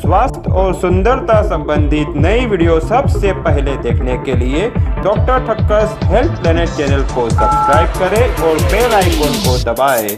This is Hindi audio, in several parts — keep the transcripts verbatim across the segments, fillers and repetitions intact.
स्वास्थ्य और सुंदरता संबंधित नई वीडियो सबसे पहले देखने के लिए डॉ.ठक्कर्स हेल्थ प्लेनेट चैनल को सब्सक्राइब करें और बेल आइकन को दबाएं।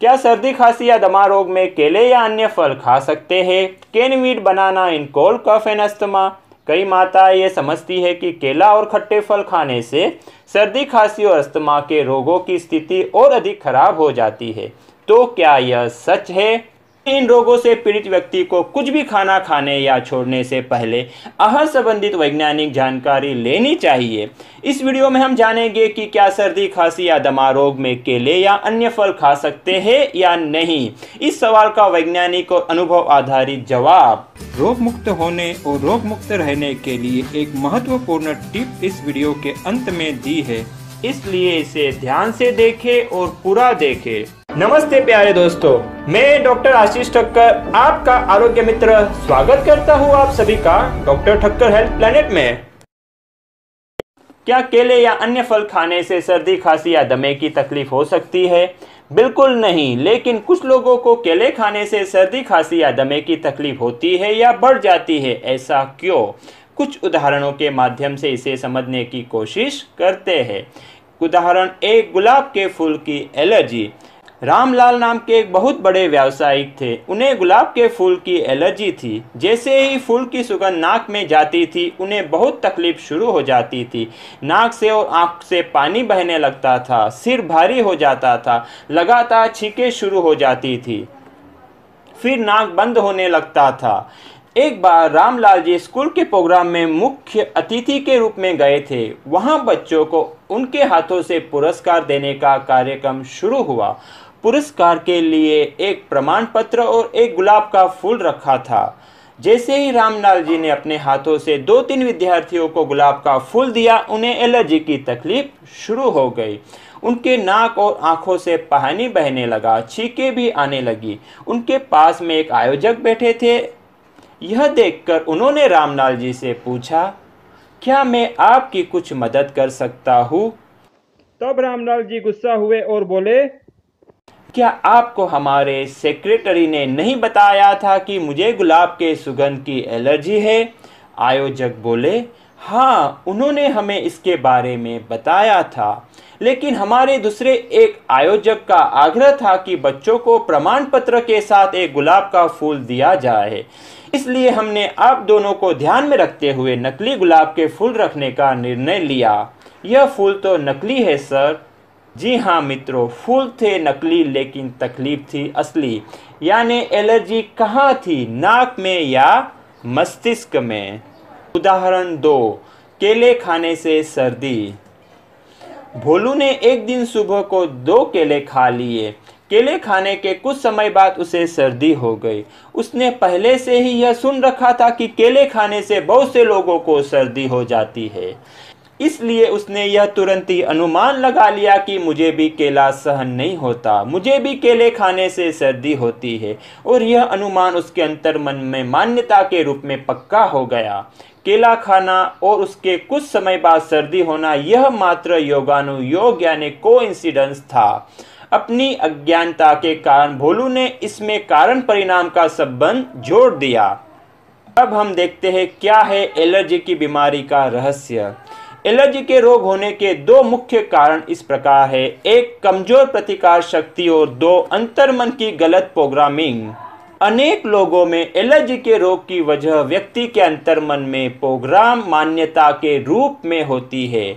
क्या सर्दी खांसी या दमा रोग में केले या अन्य फल खा सकते हैं? Can we eat banana in cold cough and asthma? कई माताएं ये समझती है कि केला और खट्टे फल खाने से सर्दी खांसी और अस्थमा के रोगों की स्थिति और अधिक खराब हो जाती है, तो क्या यह सच है? इन रोगों से पीड़ित व्यक्ति को कुछ भी खाना खाने या छोड़ने से पहले आहार संबंधित वैज्ञानिक जानकारी लेनी चाहिए। इस वीडियो में हम जानेंगे कि क्या सर्दी खांसी या दमा रोग में केले या अन्य फल खा सकते हैं या नहीं। इस सवाल का वैज्ञानिक और अनुभव आधारित जवाब। रोग मुक्त होने और रोग मुक्त रहने के लिए एक महत्वपूर्ण टिप इस वीडियो के अंत में दी है, इसलिए इसे ध्यान से देखें और पूरा देखें। नमस्ते प्यारे दोस्तों, मैं डॉक्टर आशीष ठक्कर आपका आरोग्य मित्र स्वागत करता हूं आप सभी का डॉक्टर ठक्कर हेल्थ प्लेनेट में। क्या केले या अन्य फल खाने से सर्दी खांसी या दमे की तकलीफ हो सकती है? बिल्कुल नहीं, लेकिन कुछ लोगों को केले खाने से सर्दी खांसी या दमे की तकलीफ होती है या बढ़ जाती है। ऐसा क्यों? कुछ उदाहरणों के माध्यम से इसे समझने की कोशिश करते हैं। उदाहरण एक, गुलाब के फूल की एलर्जी। रामलाल नाम के एक बहुत बड़े व्यावसायिक थे। उन्हें गुलाब के फूल की एलर्जी थी। जैसे ही फूल की सुगंध नाक में जाती थी उन्हें बहुत तकलीफ शुरू हो जाती थी। नाक से और आँख से पानी बहने लगता था, सिर भारी हो जाता था, लगातार छींकें शुरू हो जाती थी, फिर नाक बंद होने लगता था। एक बार रामलाल जी स्कूल के प्रोग्राम में मुख्य अतिथि के रूप में गए थे। वहाँ बच्चों को उनके हाथों से पुरस्कार देने का कार्यक्रम शुरू हुआ। पुरस्कार के लिए एक प्रमाण पत्र और एक गुलाब का फूल रखा था। जैसे ही रामलाल जी ने अपने हाथों से दो तीन विद्यार्थियों को गुलाब का फूल दिया, उन्हें एलर्जी की तकलीफ शुरू हो गई। उनके नाक और आंखों से पानी बहने लगा, छींकें भी आने लगी। उनके पास में एक आयोजक बैठे थे। यह देखकर उन्होंने रामलाल जी से पूछा, क्या मैं आपकी कुछ मदद कर सकता हूँ? तब रामलाल जी गुस्सा हुए और बोले, क्या आपको हमारे सेक्रेटरी ने नहीं बताया था कि मुझे गुलाब के सुगंध की एलर्जी है? आयोजक बोले, हाँ, उन्होंने हमें इसके बारे में बताया था, लेकिन हमारे दूसरे एक आयोजक का आग्रह था कि बच्चों को प्रमाण पत्र के साथ एक गुलाब का फूल दिया जाए, इसलिए हमने आप दोनों को ध्यान में रखते हुए नकली गुलाब के फूल रखने का निर्णय लिया। यह फूल तो नकली है सर। जी हाँ मित्रों, फूल थे नकली, लेकिन तकलीफ थी असली, यानी एलर्जी कहाँ थी, नाक में या मस्तिष्क में। उदाहरण दो, केले खाने से सर्दी। भोलू ने एक दिन सुबह को दो केले खा लिए। केले खाने के कुछ समय बाद उसे सर्दी हो गई। उसने पहले से ही यह सुन रखा था कि केले खाने से बहुत से लोगों को सर्दी हो जाती है, इसलिए उसने यह तुरंत ही अनुमान लगा लिया कि मुझे भी केला सहन नहीं होता, मुझे भी केले खाने से सर्दी होती है। और यह अनुमान उसके अंतर्मन में मान्यता के रूप में पक्का हो गया। केला खाना और उसके कुछ समय बाद सर्दी होना, यह मात्र योगानुयोग यानी कोइंसिडेंस था। अपनी अज्ञानता के कारण भोलू ने इसमें कारण परिणाम का संबंध जोड़ दिया। अब हम देखते हैं क्या है एलर्जी की बीमारी का रहस्य। एलर्जी के रोग होने के दो मुख्य कारण इस प्रकार है, एक कमजोर प्रतिकार शक्ति और दो अंतर्मन की गलत प्रोग्रामिंग। अनेक लोगों में एलर्जी के रोग की वजह व्यक्ति के अंतर्मन में प्रोग्राम मान्यता के रूप में होती है,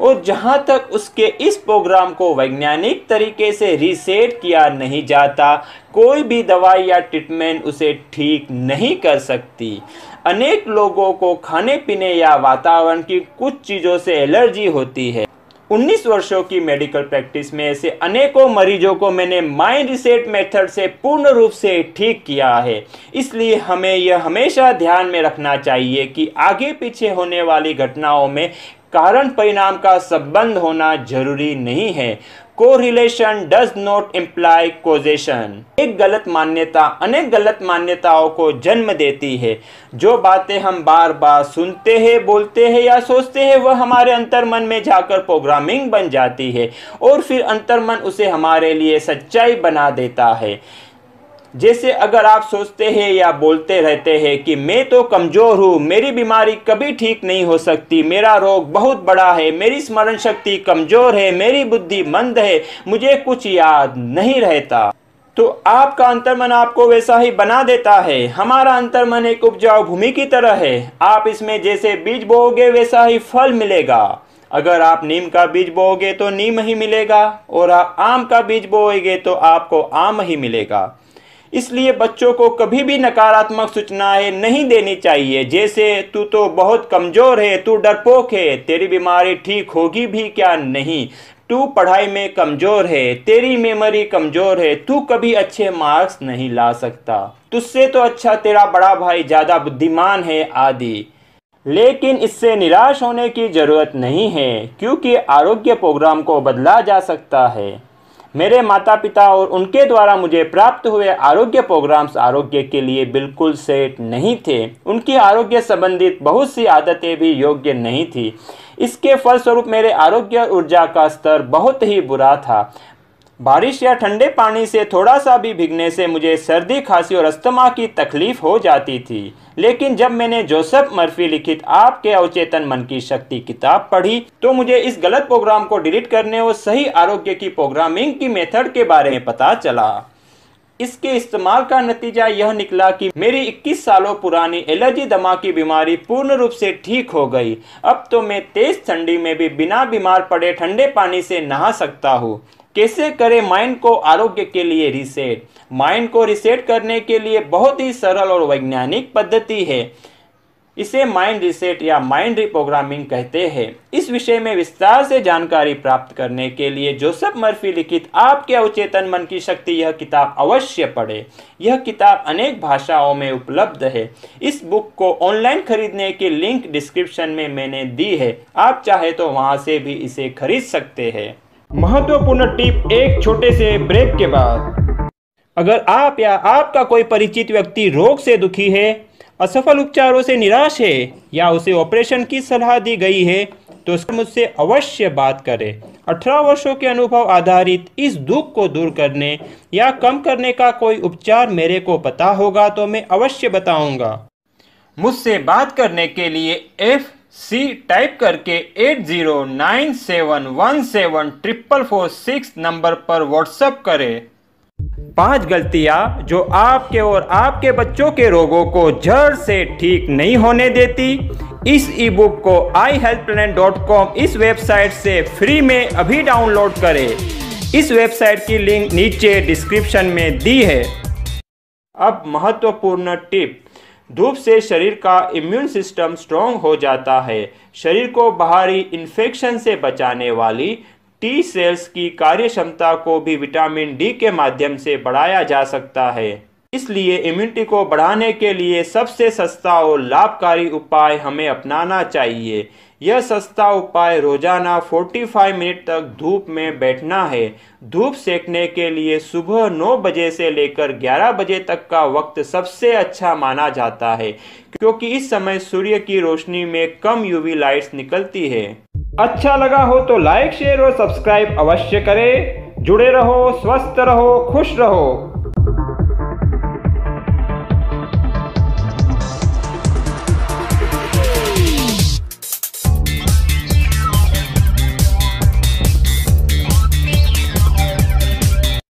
और जहाँ तक उसके इस प्रोग्राम को वैज्ञानिक तरीके से रीसेट किया नहीं जाता, कोई भी दवाई या ट्रीटमेंट उसे ठीक नहीं कर सकती। अनेक लोगों को खाने पीने या वातावरण की कुछ चीज़ों से एलर्जी होती है। उन्नीस वर्षों की मेडिकल प्रैक्टिस में ऐसे अनेकों मरीजों को मैंने माइंड रिसेट मेथड से पूर्ण रूप से ठीक किया है, इसलिए हमें यह हमेशा ध्यान में रखना चाहिए कि आगे पीछे होने वाली घटनाओं में कारण परिणाम का संबंध होना जरूरी नहीं है। Correlation does not imply causation. एक गलत मान्यता अनेक गलत मान्यताओं को जन्म देती है। जो बातें हम बार बार सुनते हैं, बोलते हैं या सोचते हैं, वह हमारे अंतर्मन में जाकर प्रोग्रामिंग बन जाती है, और फिर अंतर्मन उसे हमारे लिए सच्चाई बना देता है। जैसे अगर आप सोचते हैं या बोलते रहते हैं कि मैं तो कमज़ोर हूँ, मेरी बीमारी कभी ठीक नहीं हो सकती, मेरा रोग बहुत बड़ा है, मेरी स्मरण शक्ति कमज़ोर है, मेरी बुद्धि मंद है, मुझे कुछ याद नहीं रहता, तो आपका अंतर्मन आपको वैसा ही बना देता है। हमारा अंतर्मन एक उपजाऊ भूमि की तरह है, आप इसमें जैसे बीज बोओगे वैसा ही फल मिलेगा। अगर आप नीम का बीज बोओगे तो नीम ही मिलेगा, और आप आम का बीज बोओगे तो आपको आम ही मिलेगा। इसलिए बच्चों को कभी भी नकारात्मक सूचनाएं नहीं देनी चाहिए, जैसे तू तो बहुत कमज़ोर है, तू डरपोक है, तेरी बीमारी ठीक होगी भी क्या नहीं, तू पढ़ाई में कमज़ोर है, तेरी मेमोरी कमज़ोर है, तू कभी अच्छे मार्क्स नहीं ला सकता, तुझसे तो अच्छा तेरा बड़ा भाई ज़्यादा बुद्धिमान है आदि। लेकिन इससे निराश होने की ज़रूरत नहीं है, क्योंकि आरोग्य प्रोग्राम को बदला जा सकता है। मेरे माता पिता और उनके द्वारा मुझे प्राप्त हुए आरोग्य प्रोग्राम्स आरोग्य के लिए बिल्कुल सेट नहीं थे। उनकी आरोग्य संबंधित बहुत सी आदतें भी योग्य नहीं थी। इसके फलस्वरूप मेरे आरोग्य ऊर्जा का स्तर बहुत ही बुरा था। बारिश या ठंडे पानी से थोड़ा सा भी भीगने से मुझे सर्दी, खांसी और अस्थमा की तकलीफ हो जाती थी। लेकिन जब मैंने जोसेफ मर्फी लिखित आपके अवचेतन मन की शक्ति किताब पढ़ी तो मुझे इस गलत प्रोग्राम को डिलीट करने और सही आरोग्य की प्रोग्रामिंग की मेथड के बारे में पता चला। इसके इस्तेमाल का नतीजा यह निकला कि मेरी इक्कीस सालों पुरानी एलर्जी दमा की बीमारी पूर्ण रूप से ठीक हो गई। अब तो मैं तेज ठंडी में भी बिना बीमार पड़े ठंडे पानी से नहा सकता हूँ। कैसे करें माइंड को आरोग्य के लिए रिसेट? माइंड को रिसेट करने के लिए बहुत ही सरल और वैज्ञानिक पद्धति है। इसे माइंड रिसेट या माइंड रिप्रोग्रामिंग कहते हैं। इस विषय में विस्तार से जानकारी प्राप्त करने के लिए जोसेफ मर्फी लिखित आपके अवचेतन मन की शक्ति यह किताब अवश्य पढ़ें। यह किताब अनेक भाषाओं में उपलब्ध है। इस बुक को ऑनलाइन खरीदने की लिंक डिस्क्रिप्शन में मैंने दी है, आप चाहे तो वहां से भी इसे खरीद सकते हैं। महत्वपूर्ण टिप एक छोटे से ब्रेक के बाद। अगर आप या आपका कोई परिचित व्यक्ति रोग से दुखी है, असफल उपचारों से निराश है या उसे ऑपरेशन की सलाह दी गई है तो मुझसे अवश्य बात करें। अठारह वर्षों के अनुभव आधारित इस दुख को दूर करने या कम करने का कोई उपचार मेरे को पता होगा तो मैं अवश्य बताऊंगा। मुझसे बात करने के लिए एफ सी टाइप करके eight zero nine seven one seven triple four six number पर व्हाट्सएप करें। पांच गलतियां जो आपके और आपके बच्चों के रोगों को जड़ से ठीक नहीं होने देती। इस ई बुक को I health planet dot com इस वेबसाइट से फ्री में अभी डाउनलोड करें। इस वेबसाइट की लिंक नीचे डिस्क्रिप्शन में दी है। अब महत्वपूर्ण टिप। धूप से शरीर का इम्यून सिस्टम स्ट्रांग हो जाता है। शरीर को बाहरी इन्फेक्शन से बचाने वाली टी सेल्स की कार्य क्षमता को भी विटामिन डी के माध्यम से बढ़ाया जा सकता है। इसलिए इम्यूनिटी को बढ़ाने के लिए सबसे सस्ता और लाभकारी उपाय हमें अपनाना चाहिए। यह सस्ता उपाय रोजाना पैंतालीस मिनट तक धूप में बैठना है। धूप सेकने के लिए सुबह नौ बजे से लेकर ग्यारह बजे तक का वक्त सबसे अच्छा माना जाता है, क्योंकि इस समय सूर्य की रोशनी में कम यूवी लाइट्स निकलती है। अच्छा लगा हो तो लाइक, शेयर और सब्सक्राइब अवश्य करें। जुड़े रहो, स्वस्थ रहो, खुश रहो।